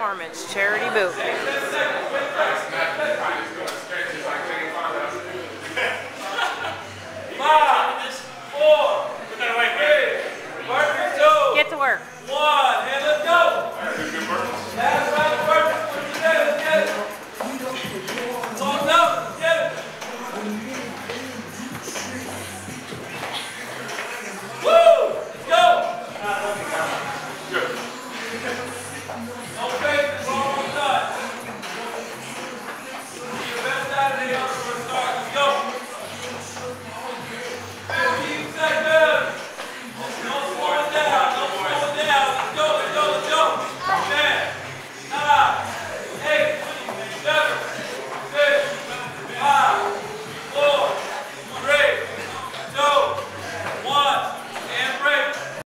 performance, Charity Boot Camp. Get to work.